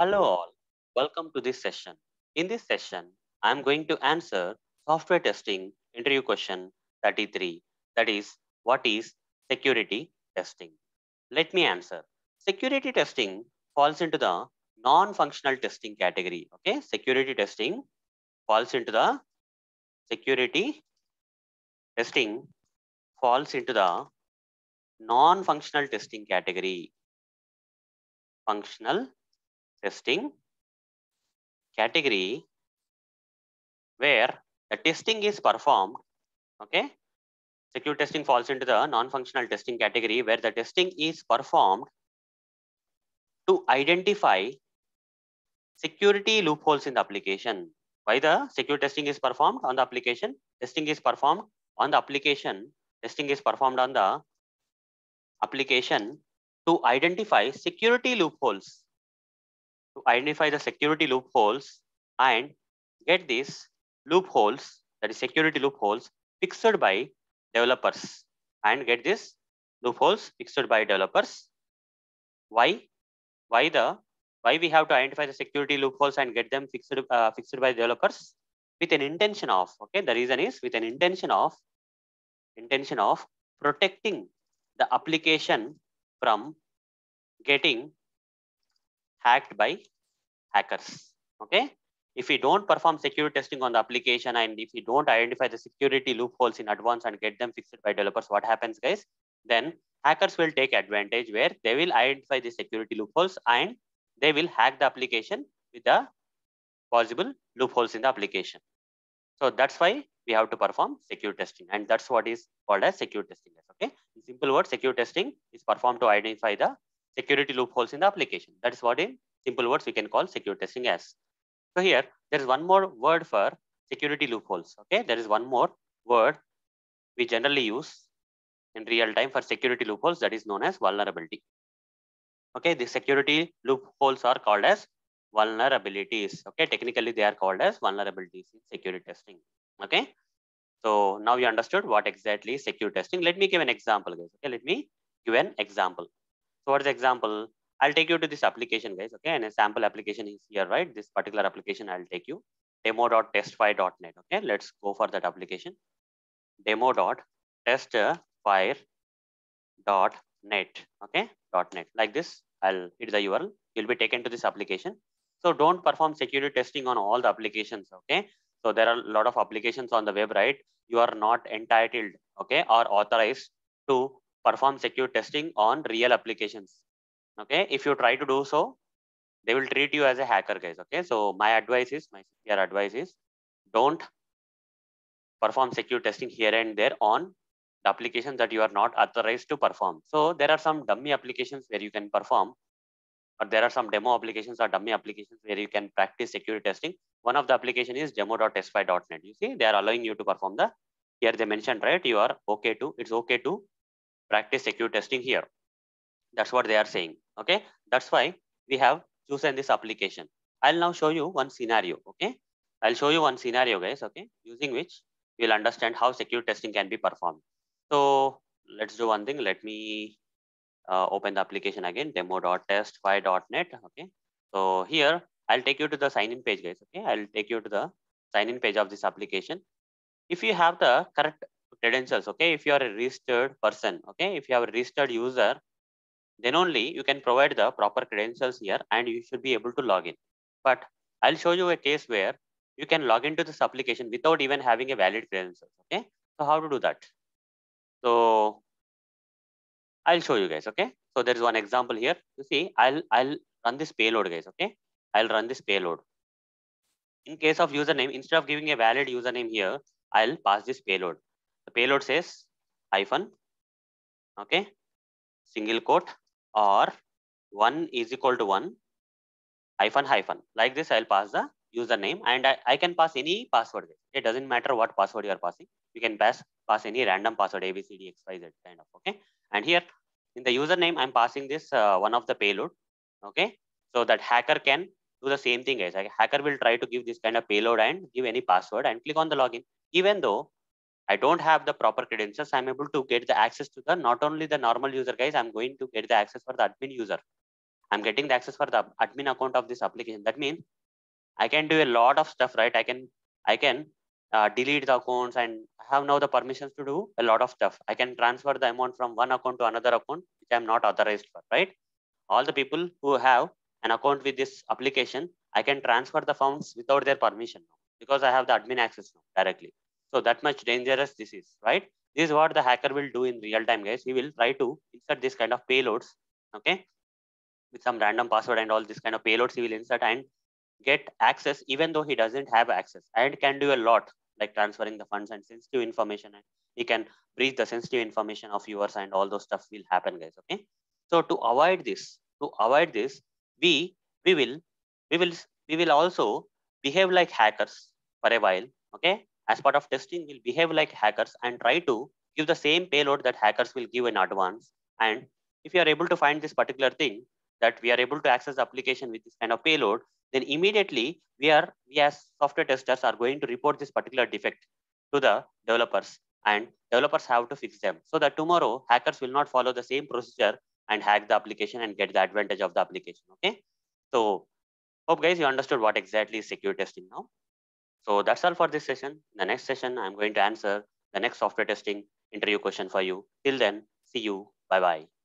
Hello all, welcome to this session. In this session, I am going to answer software testing interview question 33. That is, what is security testing? Let me answer. Security testing falls into the non-functional testing category. Okay, security testing falls into the non-functional testing category. Functional testing category where the testing is performed. Okay, security testing falls into the non-functional testing category where the testing is performed to identify security loopholes in the application. Why the security testing is performed on the application? Testing is performed on the application. Testing is performed on the application to identify security loopholes. To identify the security loopholes and get these loopholes, that is security loopholes, fixed by developers. Why we have to identify the security loopholes and get them fixed by developers? With an intention of, okay, the reason is with an intention of protecting the application from getting hacked by hackers. Okay, if we don't perform security testing on the application and if we don't identify the security loopholes in advance and get them fixed by developers, what happens, guys? Then hackers will take advantage where they will identify the security loopholes and they will hack the application with the possible loopholes in the application. So that's why we have to perform security testing, and that's what is called as security testing. Okay, in simple words, security testing is performed to identify the security loopholes in the application. That is what in simple words we can call security testing as. So here there is one more word for security loopholes. Okay, there is one more word we generally use in real time for security loopholes, that is known as vulnerability. Okay, the security loopholes are called as vulnerabilities. Okay, technically they are called as vulnerabilities in security testing. Okay, so now you understood what exactly is security testing. Let me give an example, guys. Okay, let me give an example. So what is the example? I'll take you to this application, guys. Okay, and a sample application is here, right? This particular application, I'll take you demo.testfire.net. Okay, let's go for that application. Demo.testfire.net. Okay, .net. Like this, I'll hit the URL. You'll be taken to this application. So don't perform security testing on all the applications. Okay, so there are a lot of applications on the web, right? You are not entitled, okay, or authorized to perform security testing on real applications. Okay, if you try to do so, they will treat you as a hacker, guys. Okay, so my advice is, my sincere advice is, don't perform security testing here and there on the applications that you are not authorized to perform. So there are some dummy applications where you can perform, or there are some demo applications or dummy applications where you can practice security testing. One of the application is demo.testfire.net. You see, they are allowing you to perform the, here they mentioned, right? You are okay to, it's okay to practice security testing here. That's what they are saying. Okay, that's why we have chosen this application. I'll now show you one scenario. Okay, I'll show you one scenario, guys. Okay, using which you'll understand how security testing can be performed. So let's do one thing. Let me open the application again, demo.testfire.net. Okay, so here I'll take you to the sign in page, guys. Okay, I'll take you to the sign in page of this application. If you have the correct credentials, okay, if you are a registered person, okay, if you have a registered user, then only you can provide the proper credentials here and you should be able to log in. But I'll show you a case where you can log into this application without even having a valid credentials. Okay, so how to do that? So I'll show you, guys. Okay, so there's one example here. You see, I'll run this payload, guys. Okay, I'll run this payload. In case of username, instead of giving a valid username here, I'll pass this payload. The payload says hyphen, okay, single quote, or 1 is equal to 1 hyphen hyphen. Like this, I'll pass the username and I can pass any password. It doesn't matter what password you are passing. You can pass any random password, ABCD, XYZ kind of. Okay, and here in the username, I'm passing this one of the payload. Okay, so that hacker can do the same thing, guys. A hacker will try to give this kind of payload and give any password and click on the login. Even though I don't have the proper credentials, I'm able to get the access to the, not only the normal user, guys, I'm going to get the access for the admin user. I'm getting the access for the admin account of this application. That means I can do a lot of stuff, right? I can delete the accounts and have now the permissions to do a lot of stuff. I can transfer the amount from one account to another account, which I'm not authorized for, right? All the people who have an account with this application, I can transfer the funds without their permission now, because I have the admin access now directly. So that much dangerous this is, right? This is what the hacker will do in real time, guys. He will try to insert this kind of payloads, okay? With some random password and all this kind of payloads he will insert and get access, even though he doesn't have access, and can do a lot, like transferring the funds and sensitive information, and he can breach the sensitive information of yours and all those stuff will happen, guys, okay? So to avoid this, we will also behave like hackers for a while, okay? As part of testing, we'll behave like hackers and try to give the same payload that hackers will give in advance. And if you are able to find this particular thing, that we are able to access the application with this kind of payload, then immediately we as software testers are going to report this particular defect to the developers, and developers have to fix them, so that tomorrow hackers will not follow the same procedure and hack the application and get the advantage of the application, okay? So hope guys you understood what exactly is secure testing now. So that's all for this session. In the next session, I'm going to answer the next software testing interview question for you. Till then, see you. Bye-bye.